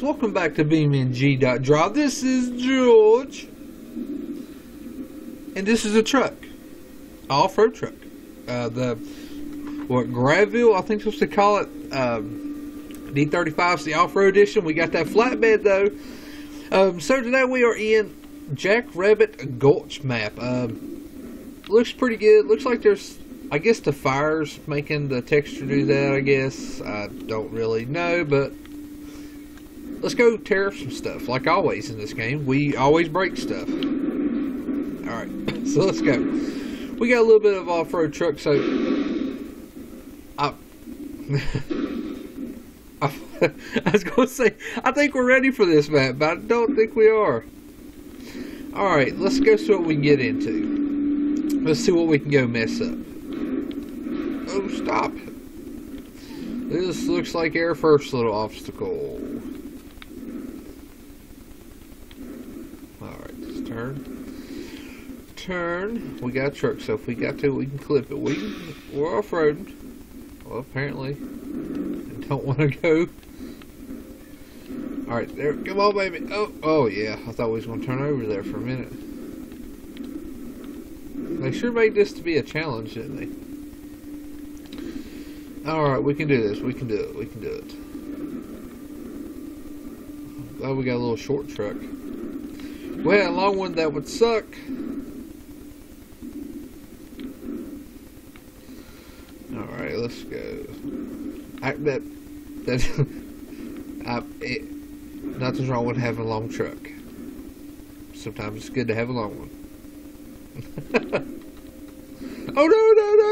guys, welcome back to BeamNG.drive. This is George, and this is a truck, off-road truck. Graville, I think supposed to call it. D35's the off-road edition. We got that flatbed though. So today we are in Jackrabbit Gulch map. Looks pretty good. Looks like there's, I guess the fire's making the texture do that, I guess. I don't really know, but let's go tear up some stuff. Like always in this game, we always break stuff. Alright, so let's go. We got a little bit of off-road truck, so I was going to say, I think we're ready for this map, but I don't think we are. Alright, let's go see what we can get into. Let's see what we can go mess up. Oh, stop. This looks like our first little obstacle. Alright, let's turn. Turn. We got a truck, so if we got to, we can clip it. We're off-roading. Well, apparently. I don't want to go. Alright, there. Come on, baby. Oh, yeah. I thought we was going to turn over there for a minute. They sure made this to be a challenge, didn't they? Alright, we can do this. We can do it. We can do it. Glad we got a little short truck. We had a long one that would suck. Alright, let's go. Nothing's wrong with having a long truck. Sometimes it's good to have a long one. Oh, no, no, no,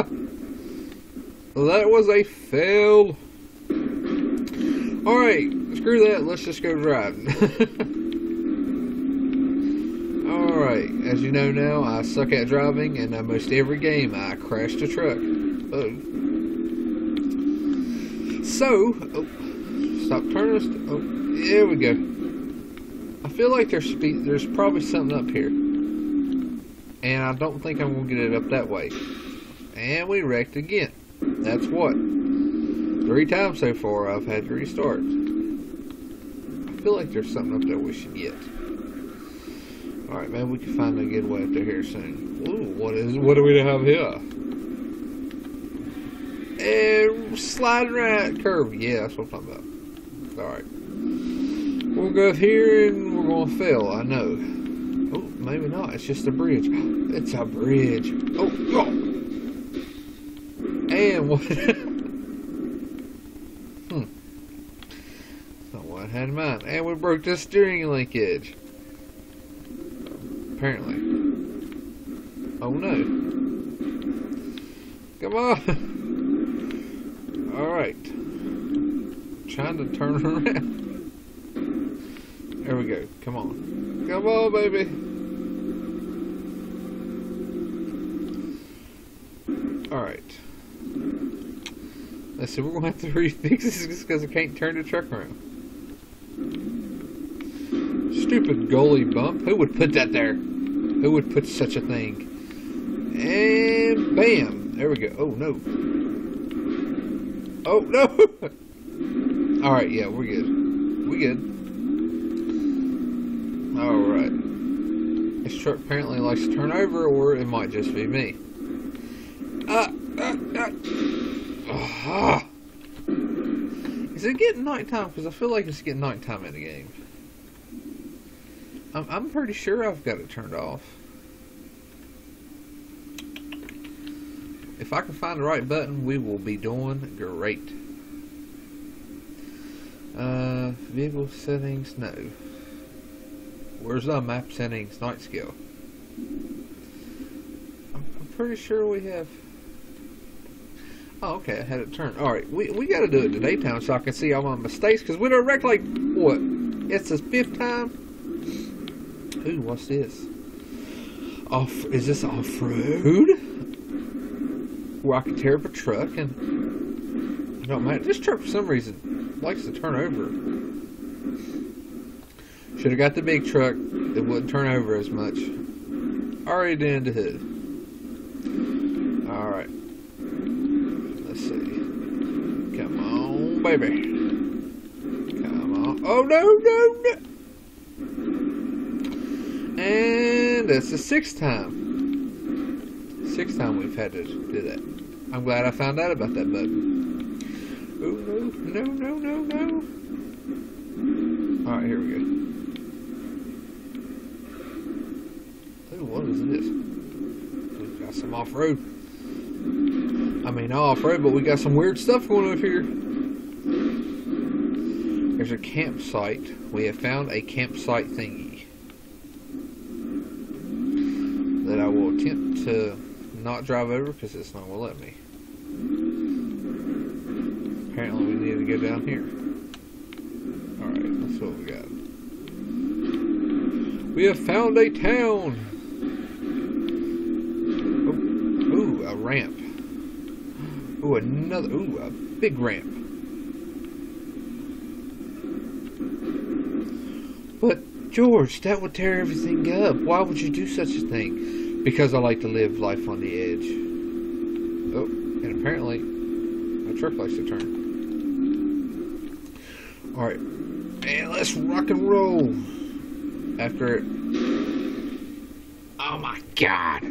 no! That was a fail. Alright, screw that. Let's just go driving. Alright, as you know now, I suck at driving, and almost every game I crash the truck. Stop turning us. There we go. I feel like there's probably something up here, and I don't think I'm going to get it up that way. And we wrecked again. That's what? 3 times so far I've had to restart. I feel like there's something up there we should get. Alright, maybe we can find a good way up to here soon. Ooh, what do we have here? And sliding right curve. Yeah, that's what I'm talking about. Alright. We'll go up here and we're going to fail, I know. Oh, maybe not. It's just a bridge. It's a bridge. Oh. And what? Not what I had in mind. And we broke the steering linkage. Apparently. Oh no. Come on. Alright. Trying to turn around. There we go. Come on. Come on, baby. Alright. Let's see, we're going to have to refix this just because I can't turn the truck around. Stupid goalie bump. Who would put that there? Who would put such a thing? And bam! There we go. Oh, no. Oh, no! Alright, yeah, we're good. We're good. Alright. This truck apparently likes to turn over, or it might just be me. Ah. Is it getting nighttime? Because I feel like it's getting nighttime in the game. I'm pretty sure I've got it turned off. If I can find the right button, we will be doing great. Vehicle settings, no. Where's the map settings? Night skill. I'm pretty sure we have. Oh, okay, I had it turned. Alright, we got to do it to daytime so I can see all my mistakes, because we done wrecked like, what? It's the 5th time? Ooh, what's this? Is this off-road? Where I can tear up a truck and... I don't mind. This truck, for some reason, likes to turn over. Should have got the big truck. It wouldn't turn over as much. Already down to hood. Alright. Come on. baby. Come on. Oh, no. And that's the sixth time. Sixth time we've had to do that. I'm glad I found out about that button. Oh, no. Alright, here we go. Ooh, what is this? We've got some off-road. I mean, not off-road, but we got some weird stuff going up here. There's a campsite. We have found a campsite thingy that I will attempt to not drive over because it's not going to let me. Apparently, we need to go down here. Alright, that's what we got. We have found a town. Ooh, a ramp. Ooh, another. Ooh, a big ramp. But, George, that would tear everything up. Why would you do such a thing? Because I like to live life on the edge. Oh, and apparently, my truck likes to turn. Alright. Man, let's rock and roll. After it. Oh my god.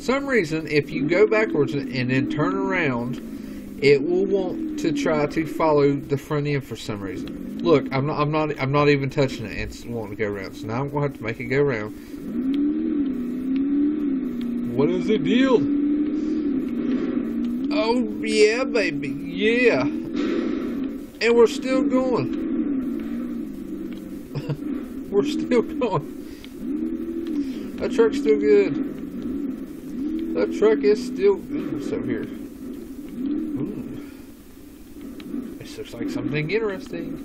Some reason, if you go backwards and then turn around, it will want to try to follow the front end for some reason. Look, I'm not even touching it and it's wanting to go around. So now I'm going to have to make it go around. What is the deal? Oh yeah, baby, yeah, and we're still going. We're still going. That truck's still good. The truck is still. What's up here? Ooh. This looks like something interesting.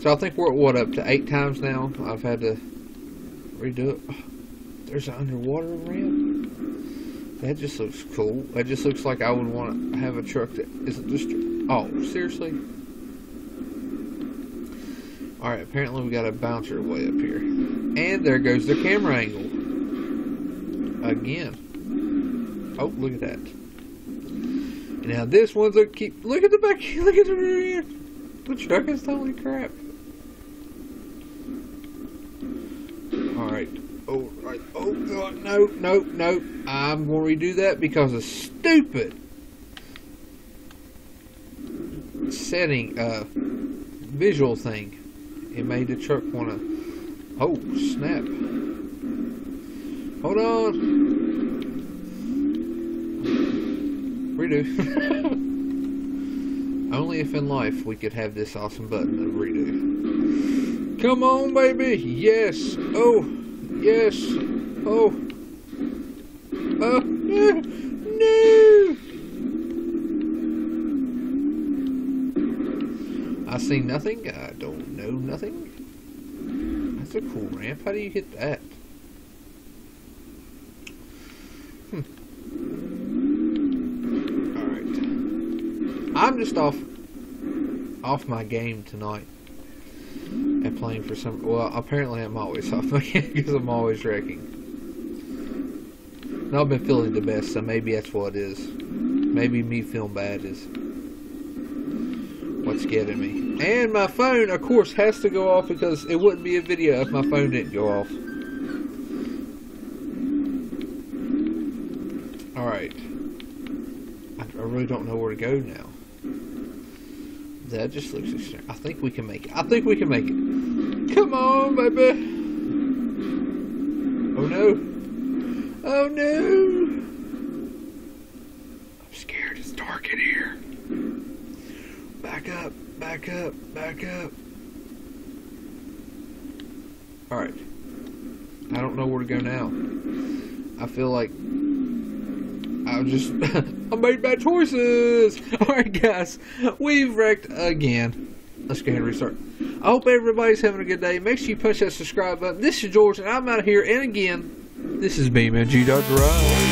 So I think we're at what, up to 8 times now? I've had to redo it. Oh, there's an underwater ramp. That just looks cool. That just looks like I would want to have a truck that isn't just. Oh, seriously? Alright, apparently we got a bouncer way up here. And there goes the camera angle. Again. Oh, look at that. Now this one's a keep. Look at the back. Look at the rear end. The truck is totally crap. Alright. Oh, right. Oh, God. No. I'm going to redo that because it's stupid. Setting a visual thing. It made the truck want to. Oh snap! Hold on. Redo. Only if in life we could have this awesome button of redo. Come on, baby. Yes. Oh. Yes. Oh. No. I see nothing. I don't know nothing. That's a cool ramp. How do you hit that? Alright. I'm just off my game tonight. And playing for some. Well, apparently I'm always off my game because I'm always wrecking. And I've been feeling the best, so maybe that's what it is. Maybe me feeling bad is what's getting me. And my phone, of course, has to go off because it wouldn't be a video if my phone didn't go off. Alright. I really don't know where to go now. That just looks extreme. I think we can make it. I think we can make it. Come on, baby. Oh no. Oh no. I'm scared. It's dark in here. Back up, back up, back up. Alright. I don't know where to go now. I feel like I'll just I made bad choices. Alright guys, we've wrecked again. Let's go ahead and restart. I hope everybody's having a good day. Make sure you punch that subscribe button. This is George and I'm out of here, and again, this is BeamNG.drive.